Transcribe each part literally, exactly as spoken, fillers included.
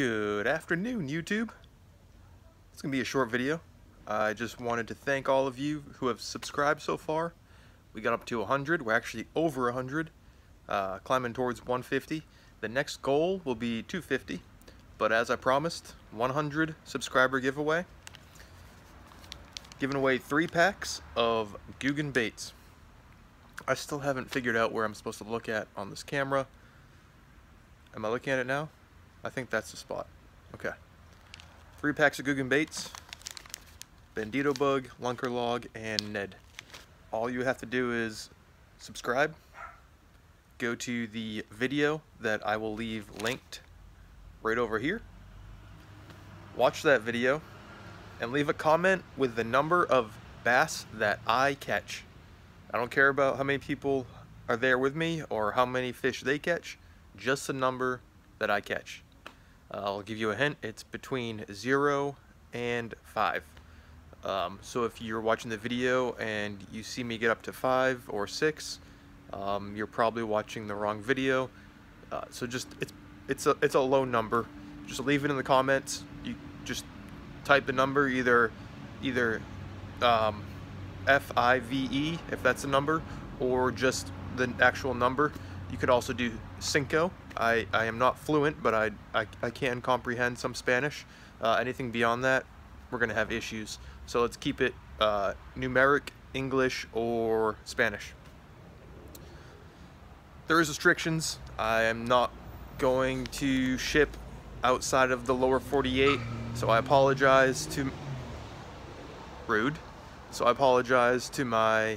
Good afternoon, YouTube. It's gonna be a short video. I just wanted to thank all of you who have subscribed so far. We got up to one hundred. We're actually over one hundred, uh, climbing towards one fifty. The next goal will be two fifty, but as I promised, one hundred subscriber giveaway. Giving away three packs of Googan Baits. I still haven't figured out where I'm supposed to look at on this camera. Am I looking at it now? I think that's the spot. Okay. Three packs of Googan Baits, Bandito Bug, Lunker Log, and Ned. All you have to do is subscribe, go to the video that I will leave linked right over here, watch that video, and leave a comment with the number of bass that I catch. I don't care about how many people are there with me or how many fish they catch, just the number that I catch. I'll give you a hint, it's between zero and five. Um, so if you're watching the video and you see me get up to five or six, um, you're probably watching the wrong video. Uh, so just, it's it's a, it's a low number. Just leave it in the comments. You just type the number, either, either um, F I V E, if that's the number, or just the actual number. You could also do cinco. I, I am not fluent, but I, I, I can comprehend some Spanish. Uh, anything beyond that, we're gonna have issues. So let's keep it uh, numeric, English, or Spanish. There is restrictions. I am not going to ship outside of the lower forty-eight, so I apologize to... Rude. So I apologize to my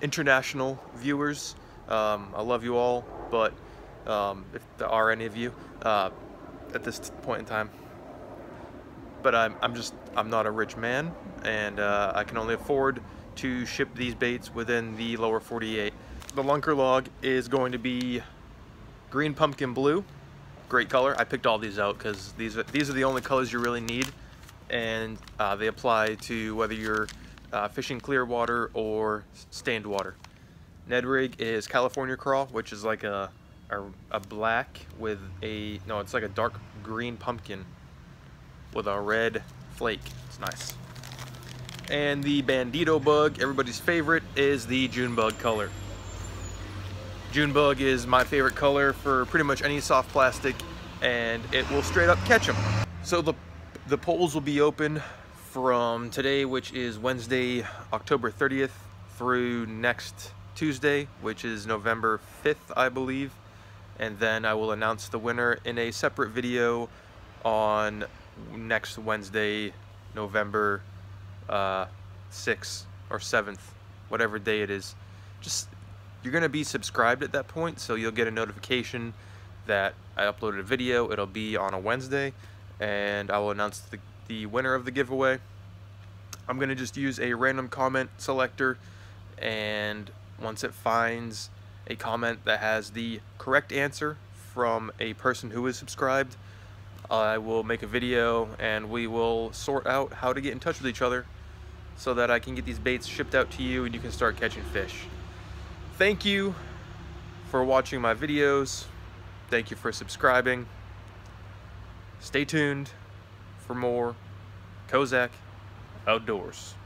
international viewers. Um, I love you all, but um, if there are any of you uh, at this point in time. But I'm, I'm just, I'm not a rich man, and uh, I can only afford to ship these baits within the lower forty-eight. The Lunker Log is going to be green pumpkin blue. Great color. I picked all these out because these are, these are the only colors you really need, and uh, they apply to whether you're uh, fishing clear water or stained water. Ned rig is California Crawl, which is like a, a a black with a, no, it's like a dark green pumpkin with a red flake. It's nice. And the Bandito Bug, everybody's favorite, is the June Bug color. June Bug is my favorite color for pretty much any soft plastic, and it will straight up catch them. So the the polls will be open from today, which is Wednesday, October thirtieth, through next Tuesday, which is November fifth, I believe, and then I will announce the winner in a separate video on next Wednesday, November uh, sixth or seventh, whatever day it is. Just, you're gonna be subscribed at that point, so you'll get a notification that I uploaded a video. It'll be on a Wednesday, and I will announce the, the winner of the giveaway. I'm gonna just use a random comment selector, and once it finds a comment that has the correct answer from a person who is subscribed, I will make a video and we will sort out how to get in touch with each other so that I can get these baits shipped out to you and you can start catching fish. Thank you for watching my videos. Thank you for subscribing. Stay tuned for more Kozak Outdoors.